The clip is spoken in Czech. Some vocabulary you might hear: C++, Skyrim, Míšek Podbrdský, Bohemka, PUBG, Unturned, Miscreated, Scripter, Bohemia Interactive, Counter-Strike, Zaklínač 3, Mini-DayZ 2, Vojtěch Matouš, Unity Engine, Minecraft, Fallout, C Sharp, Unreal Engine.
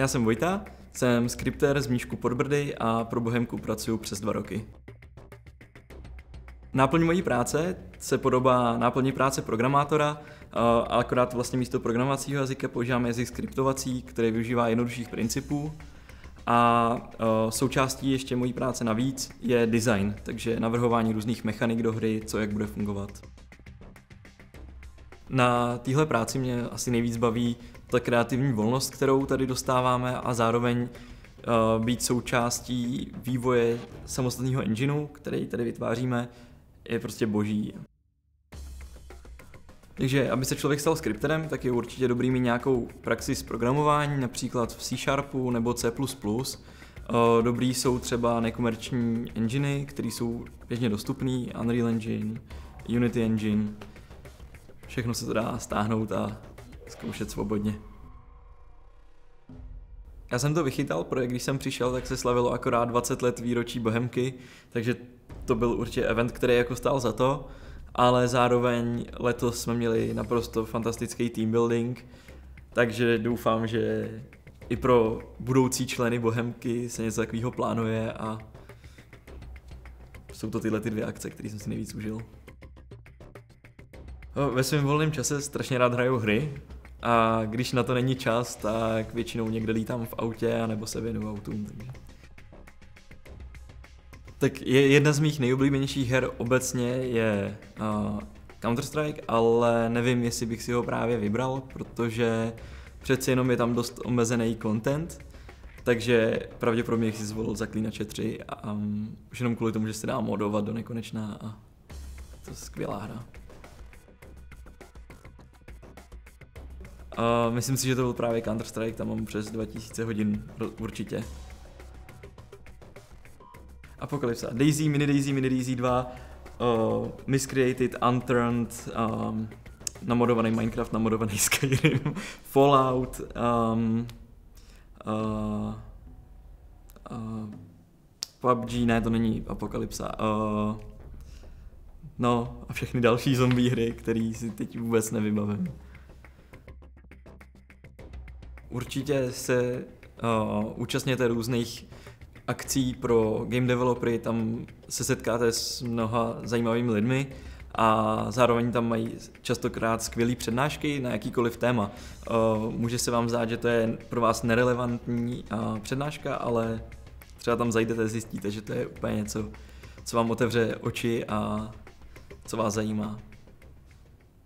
Já jsem Vojta, jsem skriptér z Míšku Podbrdy a pro Bohemku pracuju přes 2 roky. Náplň mojí práce se podobá náplni práce programátora, akorát vlastně místo programovacího jazyka používáme jazyk skriptovací, který využívá jednodušších principů. A součástí ještě mojí práce navíc je design, takže navrhování různých mechanik do hry, co jak bude fungovat. Na téhle práci mě asi nejvíc baví ta kreativní volnost, kterou tady dostáváme, a zároveň být součástí vývoje samostatného engineu, který tady vytváříme, je prostě boží. Takže aby se člověk stal skripterem, tak je určitě dobrý mít nějakou praxi z programování, například v C Sharpu nebo C++. Dobrý jsou třeba nekomerční enginy, které jsou běžně dostupné, Unreal Engine, Unity Engine. Všechno se to dá stáhnout a zkoušet svobodně. Já jsem to vychytal, protože když jsem přišel, tak se slavilo akorát 20 let výročí Bohemky, takže to byl určitě event, který jako stál za to, ale zároveň letos jsme měli naprosto fantastický team building, takže doufám, že i pro budoucí členy Bohemky se něco takového plánuje a jsou to tyhle dvě akce, které jsem si nejvíc užil. Ve svém volném čase strašně rád hraju hry a když na to není čas, tak většinou někde lítám v autě nebo se věnuju autům. Tak jedna z mých nejoblíbenějších her obecně je Counter-Strike, ale nevím, jestli bych si ho právě vybral, protože přeci jenom je tam dost omezený content, takže pravděpodobně bych si zvolil Zaklínače 3 a už jenom kvůli tomu, že se dá modovat do nekonečna a to je skvělá hra. Myslím si, že to byl právě Counter-Strike, tam mám přes 2000 hodin určitě. Apokalypsa, DayZ, Mini-DayZ 2, Miscreated, Unturned, namodovaný Minecraft, namodovaný Skyrim, Fallout, PUBG, ne, to není Apokalypsa, no a všechny další zombie hry, které si teď vůbec nevybavím. Určitě se účastněte různých akcí pro game developery, tam se setkáte s mnoha zajímavými lidmi a zároveň tam mají častokrát skvělé přednášky na jakýkoliv téma. Může se vám zdát, že to je pro vás nerelevantní přednáška, ale třeba tam zajdete a zjistíte, že to je úplně něco, co vám otevře oči a co vás zajímá.